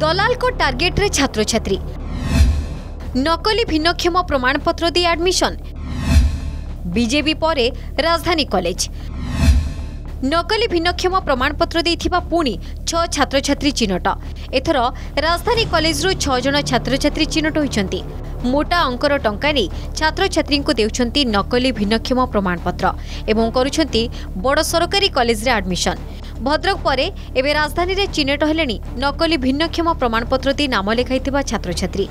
दलाल को टार्गेट रे छात्र छात्री, नकली भिन्नक्षम प्रमाणपत्र दे एडमिशन। बीजेपी परे राजधानी कॉलेज नकली भिन्नक्षम प्रमाणपत्र देथिबा पुणी 6 छात्र छात्री चिन्हट। एथर राजधानी कॉलेज रु 6 जन छात्र छात्री चिन्हट होइचंती। मोटा अंकर टंका नै छात्र छात्री को देउचंती नकली भिन्नक्षम प्रमाणपत्र एवं करूचंती बड़ सरकारी कॉलेज रे एडमिशन। भद्रक परे एबे राजधानी रे चिन्हट हेलेनी नकली भिन्नक्षम प्रमाणपत्र दे नाम लिखाइथिबा छात्र छात्री।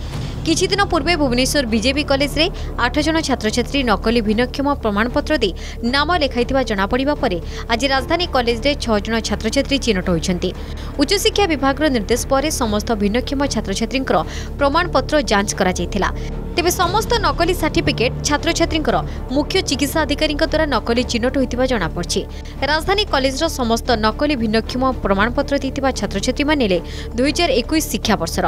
किछि दिन पूर्वे भुवनेश्वर बीजेबी कॉलेज रे 8 जन छात्र छात्री नकली भिन्नक्षम प्रमाणपत्र दे नाम लिखाइथिबा जना पड़िबा परे आज राजधानी कॉलेज रे 6 जन छात्र छात्री चिन्हट होइछंती। उच्च शिक्षा विभाग रो निर्देश परे समस्त भिन्नक्षम छात्र छात्रींकर प्रमाणपत्र जांच करा जायतिला। तेबे समस्त नकली सर्टिफिकेट छात्र छात्रींकर मुख्य चिकित्सा अधिकारी द्वारा नकली चिन्हट होइथिबा जना पड़छि। राजधानी कॉलेज रो समस्त नकली भिन्नक्षम प्रमाणपत्र देथिबा छात्र छात्री मानेले 2021 शिक्षा वर्षर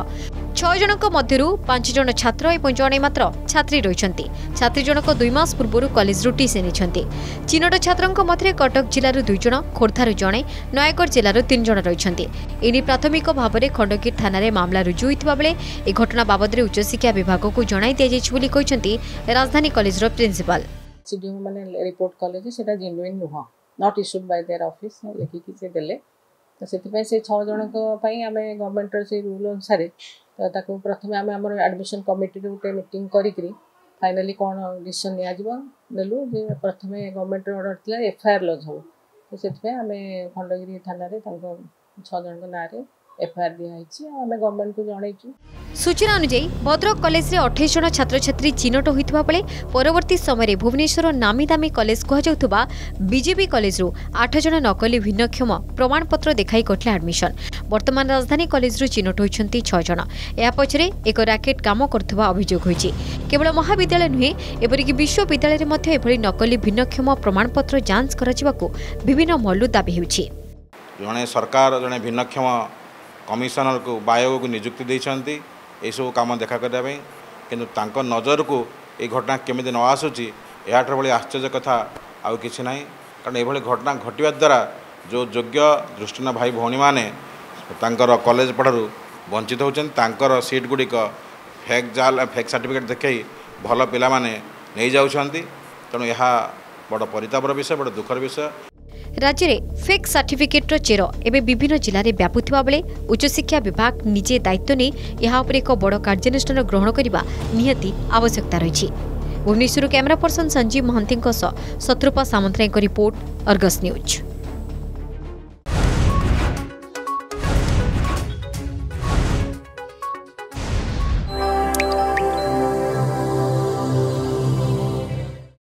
6 जनक मध्यरु 5 जन छात्र एवं जने मात्र छात्री रहिसंती। छात्री जनक 2 मास पूर्व कॉलेज रुटी से नेछंती। चिन्हट छात्रक मध्य कटक जिलार 2 जन, खोर्धार जने, नयागड़ जिलार 3 जन रहिसंती। एनी प्राथमिक भाव में खण्डगिरि थाना रे मामला रुजु होइतबा बेले ए घटना बाबद रे उच्च शिक्षा विभाग को जणाई दिया जाइछ बोली कहचंती राजधानी कॉलेज रो प्रिंसिपल। सिडियो माने रिपोर्ट कॉलेज सेटा जेन्युइन नोहा not issued by their office लेखि कि से देले तो सेति पे से 6 जनक पई आमे गवर्नमेंट रो से रूल अनुसार तो ताको प्रथमे आमे हमर एडमिशन कमिटी रे उटे मीटिंग करी करी फाइनली कोन डिसीजन लिया जबो देलु जे प्रथमे गवर्नमेंट रे ऑर्डर थिला एफआईआर लॉज हो तो सेति पे आमे खण्डगिरि थाना रे ताको 6 जनक ना रे एफआईआर दिया हिची आमे गवर्नमेंट को जणाइचू। सूचना अनुसार भद्रक कॉलेज रे 28 जन छात्र छात्री चिन्हट होइतबा बेले परवर्ती समय रे भुवनेश्वर नामी दामी कॉलेज कहजाउतबा बीजेपी कॉलेज रु 8 जन नकली भिन्नक्षम प्रमाणपत्र देखाई करथले एडमिशन। वर्तमान राजधानी कॉलेज रु चिन्हट होइछंती 6 जन। या पछरे एक रैकेट काम करथबा अभियोग होइछि। केवल महाविद्यालय नुहे एपरिक विश्वविद्यालय रे मध्ये एभली नकली भिन्नक्षम प्रमाणपत्र जांच करजिबाको विभिन्न मल्लु दाबी होइछि। जने सरकार जने भिन्नक्षम कमिशनर को बायो को नियुक्ति देइछंती ये सब काम देखा करने कि नजर को ये घटना केमी न आसूची याठार भाई आश्चर्य कथा आउ कि ना कारण ये घटना घटवा द्वारा जो योग्य दृष्टिना भाई भौणी माने कॉलेज पढ़ार वंचित होकर सीट गुड़िक फेक जाल फेक सर्टिफिकेट देखे भल पिला माने नहीं जाउछंती। तेणु यह बड़ परितापर विषय बड़ दुखर विषय। राज्य में फेक सर्टिफिकेट चेर एवं विभिन्न जिले में व्यापुवा बेले उच्च शिक्षा विभाग निजे दायित्व नहीं यहाँ पर एक बड़ कार्यानुष्ठान ग्रहण करने निहती आवश्यकता रही। Bhubaneswar camera person Sanjeev Mahanti, Shatarupa सामंत्राई report, Argus news.